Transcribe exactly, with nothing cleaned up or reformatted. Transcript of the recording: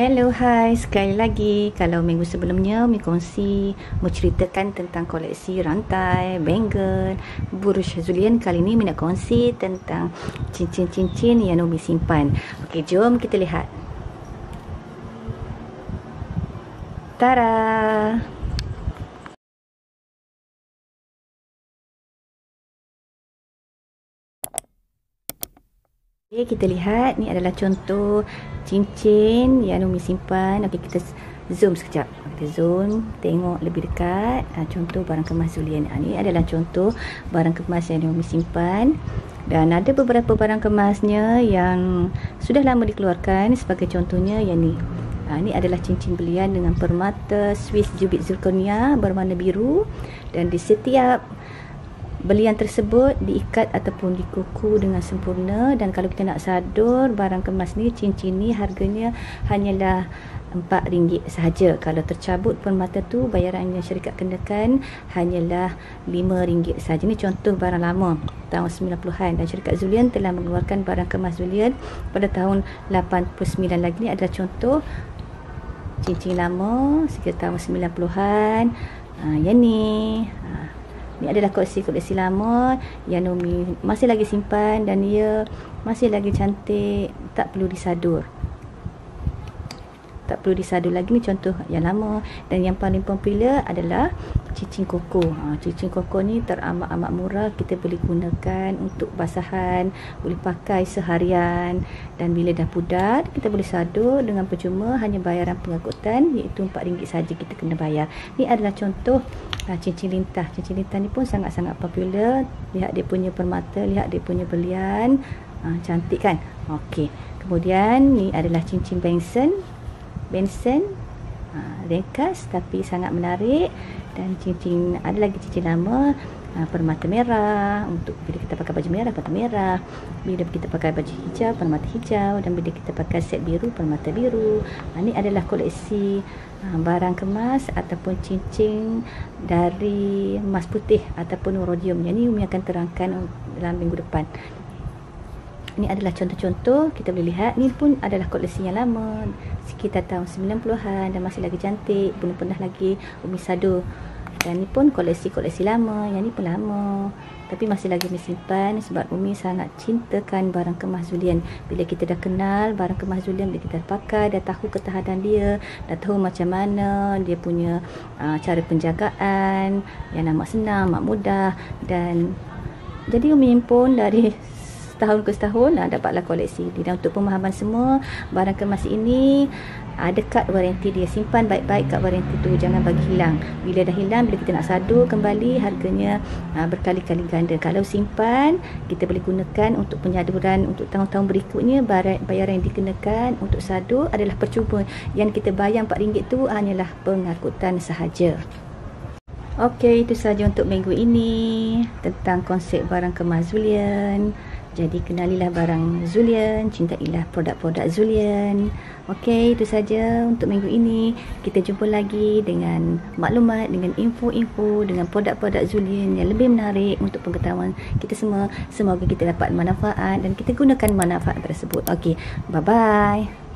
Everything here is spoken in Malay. Hello, hai. Sekali lagi, kalau minggu sebelumnya Mi kongsi menceritakan tentang koleksi rantai, bangle, burush Zhulian, kali ini Mi nak kongsi tentang cincin-cincin yang Mi simpan. Okey, jom kita lihat. Tara! Okay, kita lihat, ni adalah contoh cincin yang Umi simpan. Okey, kita zoom sekejap. Kita zoom, tengok lebih dekat. Ha, contoh barang kemas Zhulian. Ha, ni adalah contoh barang kemas yang Umi simpan. Dan ada beberapa barang kemasnya yang sudah lama dikeluarkan. Sebagai contohnya yang ni. Ha, ini adalah cincin belian dengan permata Swiss Jubilee Zirconia berwarna biru, dan di setiap belian tersebut diikat ataupun dikuku dengan sempurna. Dan kalau kita nak sadur barang kemas ni, cincin ni harganya hanyalah empat ringgit sahaja. Kalau tercabut permata tu, bayarannya syarikat kenakan hanyalah lima ringgit sahaja. Ni contoh barang lama tahun sembilan puluhan, dan syarikat Zhulian telah mengeluarkan barang kemas Zhulian pada tahun lapan puluh sembilan lagi. Ni adalah contoh cincin lama sekitar tahun sembilan puluhan. Ha, yang ni, ha, ni adalah koleksi-koleksi lama yang Nomi masih lagi simpan, dan ia masih lagi cantik, tak perlu disadur. Tak perlu disadur lagi. Ni contoh yang lama. Dan yang paling popular adalah cincin koko. Ha, cincin koko ni teramat-amat murah. Kita boleh gunakan untuk basahan, boleh pakai seharian, dan bila dah pudar kita boleh sadur dengan percuma, hanya bayaran pengangkutan iaitu empat ringgit saja kita kena bayar. Ni adalah contoh ha, cincin lintah. Cincin lintah ni pun sangat-sangat popular. Lihat dia punya permata, lihat dia punya belian. Ha, cantik kan? Okey. Kemudian ni adalah cincin Benson. Benson ha, ringkas tapi sangat menarik. Dan cincin, ada lagi cincin lama ha, permata merah. Untuk bila kita pakai baju merah, permata merah. Bila kita pakai baju hijau, permata hijau. Dan bila kita pakai set biru, permata biru. ha, Ini adalah koleksi ha, barang kemas ataupun cincin dari emas putih ataupun rhodium. Yang ini Umi akan terangkan dalam minggu depan. Ini adalah contoh-contoh, kita boleh lihat. Ni pun adalah koleksi yang lama, sekitar tahun sembilan puluhan, dan masih lagi cantik, belum pernah lagi Umi sadur. Dan ni pun koleksi-koleksi lama. Yang ni pun lama, tapi masih lagi Umi simpan sebab Umi sangat cintakan barang kemas Zhulian. Bila kita dah kenal barang kemas Zhulian, bila kita dah pakai, dah tahu ketahanan dia, dah tahu macam mana dia punya uh, cara penjagaan yang amat senang, amat mudah. Dan jadi Umi impun dari tahun ke setahun, ha, dapatlah koleksi. Dan untuk pemahaman semua, barang kemas ini ada kad waranti dia. Simpan baik-baik kad waranti tu, jangan bagi hilang. Bila dah hilang, bila kita nak sadur kembali, harganya ha, berkali-kali ganda. Kalau simpan, kita boleh gunakan untuk penyaduran untuk tahun-tahun berikutnya. Bayaran yang dikenakan untuk sadur adalah percuma. Yang kita bayar empat ringgit tu hanyalah pengangkutan sahaja. Okey, itu sahaja untuk minggu ini tentang konsep barang kemas Zhulian. Jadi kenalilah barang Zhulian, cintailah produk-produk Zhulian. Okey, itu saja untuk minggu ini. Kita jumpa lagi dengan maklumat, dengan info-info, dengan produk-produk Zhulian yang lebih menarik untuk pengetahuan kita semua. Semoga kita dapat manfaat dan kita gunakan manfaat tersebut. Okey, bye-bye.